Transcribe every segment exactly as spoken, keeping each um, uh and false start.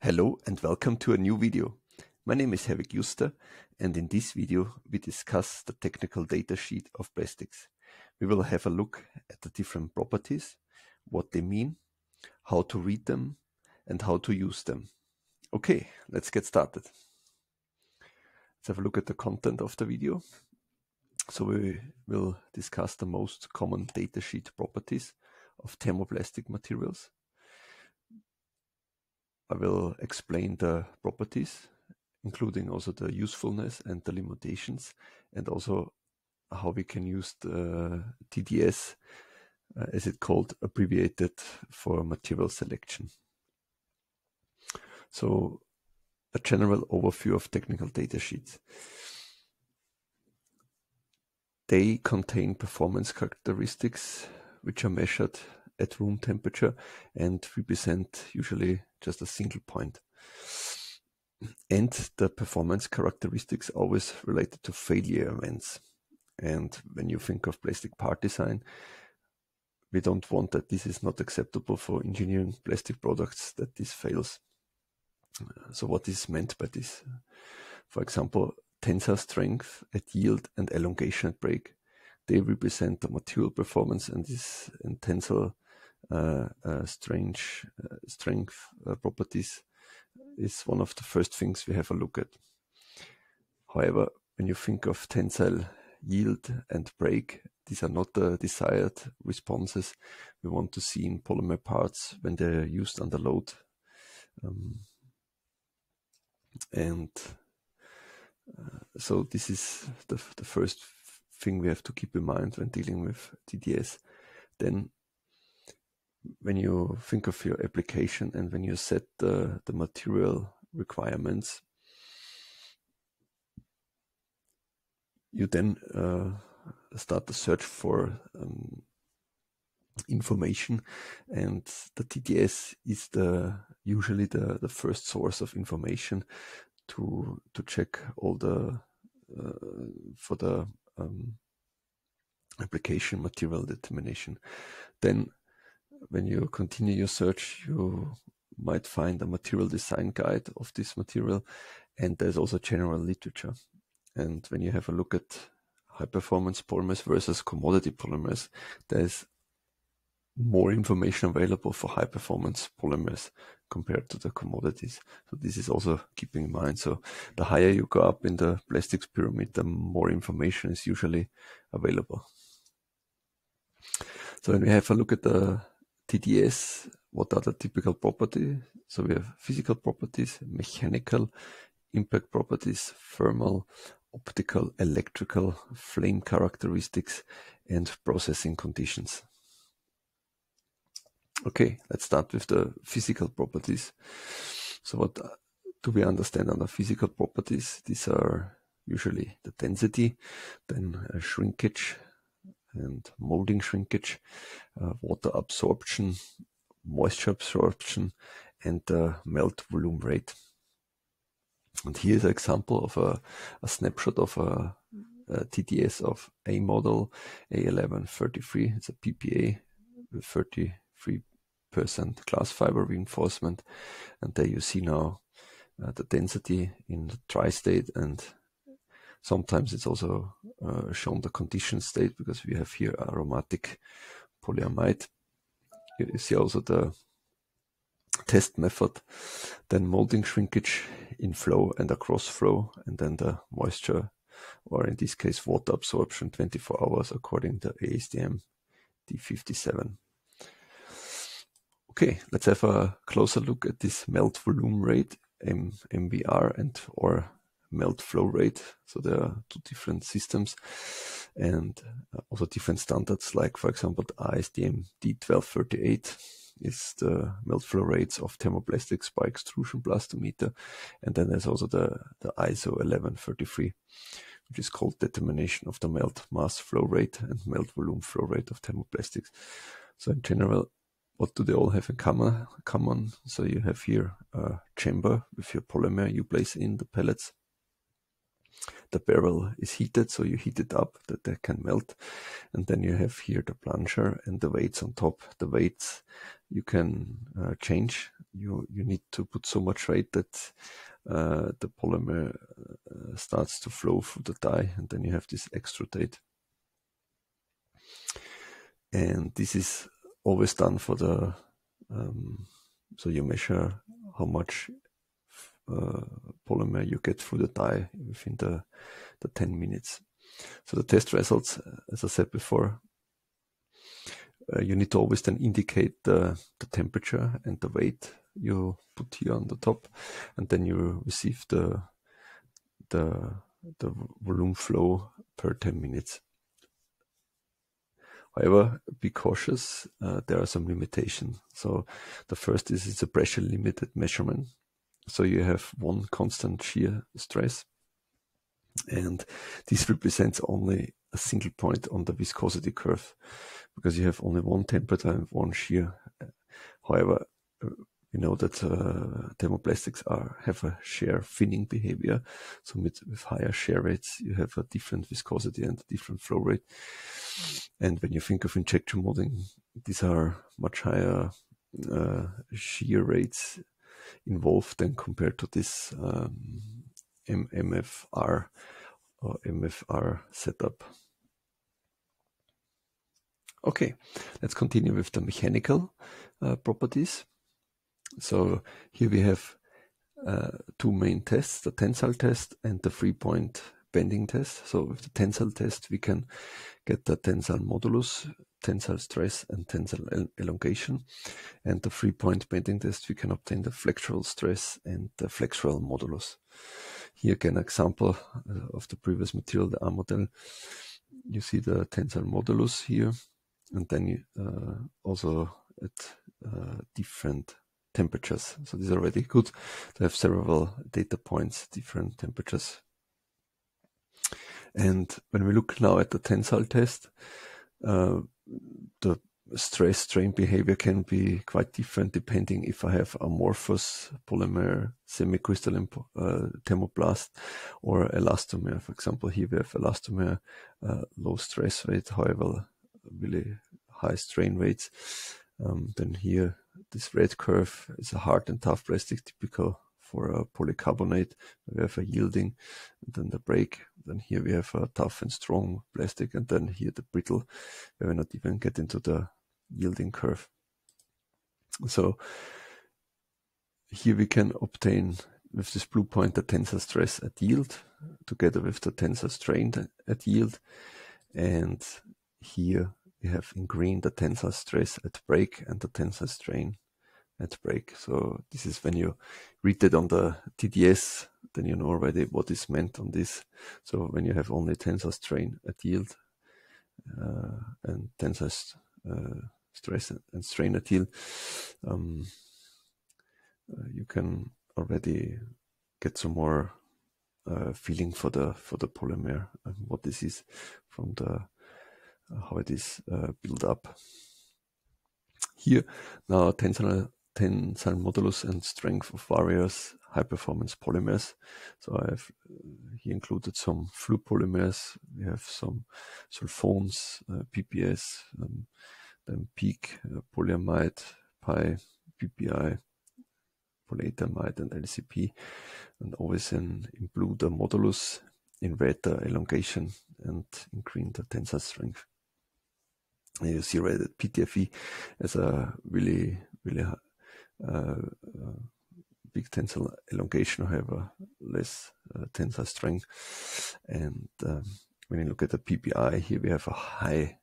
Hello and welcome to a new video. My name is Herwig Juster and in this video we discuss the technical data sheet of plastics. We will have a look at the different properties, what they mean, how to read them and how to use them. Okay, let's get started. Let's have a look at the content of the video. So we will discuss the most common data sheet properties of thermoplastic materials. I will explain the properties, including also the usefulness and the limitations, and also how we can use the T D S, uh, as it's called, abbreviated for material selection. So a general overview of technical data sheets. They contain performance characteristics which are measured at room temperature and represent usually just a single point. And the performance characteristics always related to failure events. And when you think of plastic part design, we don't want that. This is not acceptable for engineering plastic products, that this fails. So what is meant by this? For example, tensile strength at yield and elongation at break. They represent the material performance, and this and tensile Uh, uh, strange uh, strength uh, properties is one of the first things we have a look at. However, when you think of tensile yield and break, these are not the desired responses we want to see in polymer parts when they're used under load. Um, and uh, so this is the, the first thing we have to keep in mind when dealing with T D S. Then when you think of your application and when you set the, the material requirements, you then uh, start the search for um, information, and the T D S is the usually the, the first source of information to to check all the uh, for the um, application material determination. Then when you continue your search, you might find a material design guide of this material, and there's also general literature. And when you have a look at high-performance polymers versus commodity polymers, there's more information available for high-performance polymers compared to the commodities. So this is also keeping in mind. So the higher you go up in the plastics pyramid, the more information is usually available. So when we have a look at the T D S, what are the typical properties? So we have physical properties, mechanical, impact properties, thermal, optical, electrical, flame characteristics, and processing conditions. Okay, let's start with the physical properties. So what do we understand under physical properties? These are usually the density, then shrinkage, and molding shrinkage, uh, water absorption, moisture absorption, and the uh, melt volume rate. And here's an example of a, a snapshot of a, a T D S of A model A eleven thirty-three. It's a P P A with thirty-three percent glass fiber reinforcement. And there you see now uh, the density in the dry state, and sometimes it's also uh, shown the condition state, because we have here aromatic polyamide. Here you see also the test method, then molding shrinkage in flow and across flow, and then the moisture, or in this case water absorption, twenty-four hours according to A S T M D fifty-seven. Okay, let's have a closer look at this melt volume rate, M V R and or melt flow rate. So there are two different systems and also different standards, like for example the A S T M D twelve thirty-eight is the melt flow rates of thermoplastics by extrusion blastometer, and then there's also the, the I S O eleven thirty-three, which is called determination of the melt mass flow rate and melt volume flow rate of thermoplastics. So in general, what do they all have in common? common? So you have here a chamber with your polymer you place in the pellets. The barrel is heated, so you heat it up that they can melt, and then you have here the plunger and the weights on top. The weights you can uh, change. You you need to put so much weight that uh, the polymer uh, starts to flow through the dye, and then you have this extrutate. And this is always done for the um, so you measure how much uh, polymer you get through the dye within the the ten minutes. So the test results, as I said before, uh, you need to always then indicate the, the temperature and the weight you put here on the top, and then you receive the the the volume flow per ten minutes. However, be cautious, uh, there are some limitations. So the first is it's a pressure limited measurement. So you have one constant shear stress, and this represents only a single point on the viscosity curve, because you have only one temperature and one shear. However, you know that uh, thermoplastics are have a shear thinning behavior. So with, with higher shear rates, you have a different viscosity and a different flow rate. And when you think of injection molding, these are much higher uh, shear rates involved than compared to this um, M F R or M F R setup. Okay, let's continue with the mechanical uh, properties. So here we have uh, two main tests, the tensile test and the three-point bending test. So with the tensile test, we can get the tensile modulus, tensile stress, and tensile el elongation. And the three-point bending test, we can obtain the flexural stress and the flexural modulus. Here again, an example of the previous material, the R model. You see the tensile modulus here, and then uh, also at uh, different temperatures. So this is already good to have several data points, different temperatures. And when we look now at the tensile test, uh, the stress-strain behavior can be quite different depending if I have amorphous polymer, semicrystalline uh, thermoplast, or elastomer. For example, here we have elastomer, uh, low stress rate, however, really high strain rates. Um, then here, this red curve is a hard and tough plastic, typical for a polycarbonate. We have a yielding, and then the break. Then here we have a tough and strong plastic, and then here the brittle. We will not even get into the yielding curve. So here we can obtain with this blue point the tensile stress at yield, together with the tensile strain at yield, and here we have in green the tensile stress at break and the tensile strain at break. So this is when you read it on the T D S, then you know already what is meant on this. So when you have only tensile strain at yield uh, and tensile st uh, stress and strain at yield, um, uh, you can already get some more uh, feeling for the for the polymer and what this is from the how it is uh, built up. Here now tensile, tensile modulus and strength of various high-performance polymers. So I have uh, here included some flue polymers. We have some sulfones, uh, P P S, um, then PEEK, uh, polyamide, P I, P P I, polyatamide, and L C P. And always in, in blue the modulus, in red the elongation, and in green the tensile strength. You see right that P T F E as a really, really uh, uh, big tensile elongation, however, less uh, tensile strength. And um, when you look at the P P I, here we have a high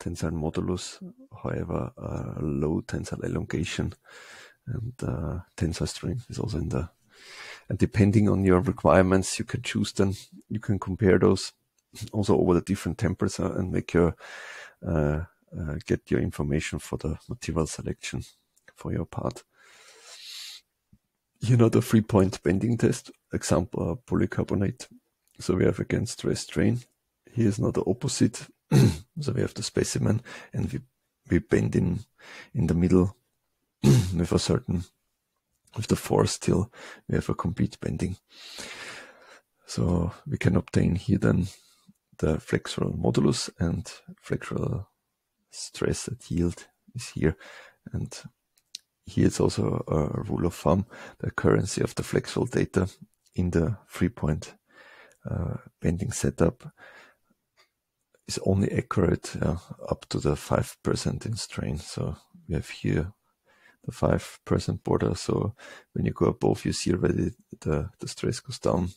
tensile modulus, however, a low tensile elongation, and uh, tensile strength is also in the. And depending on your requirements, you can choose them. You can compare those also over the different temperature and make your Uh, uh, get your information for the material selection for your part. You know, the three-point bending test, example, uh, polycarbonate. So we have again stress strain. Here is now the opposite. So we have the specimen and we, we bend in, in the middle with a certain, with the force till we have a complete bending. So we can obtain here then the flexural modulus, and flexural stress at yield is here, and Here it's also a rule of thumb, the currency of the flexural data in the three-point uh, bending setup is only accurate uh, up to the five percent in strain. So we have here the five percent border. So when you go above, you see already the, the stress goes down.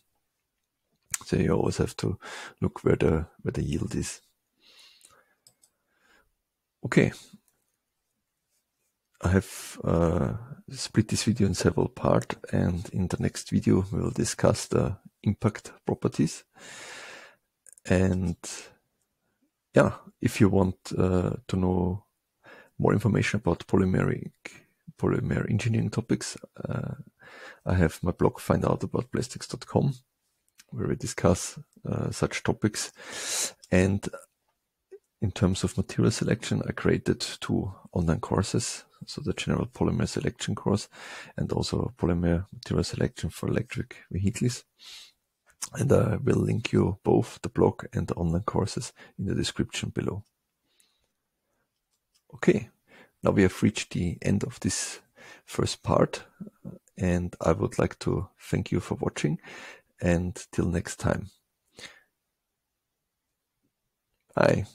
So you always have to look where the, where the yield is. Okay. I have uh, split this video in several parts, and in the next video we will discuss the impact properties. And yeah, if you want uh, to know more information about polymeric polymer engineering topics, uh, I have my blog find out about plastics dot com, where we discuss uh, such topics. And in terms of material selection, I created two online courses. So the general polymer selection course and also polymer material selection for electric vehicles. And I will link you both the blog and the online courses in the description below. Okay, now we have reached the end of this first part, and I would like to thank you for watching, and till next time. Bye.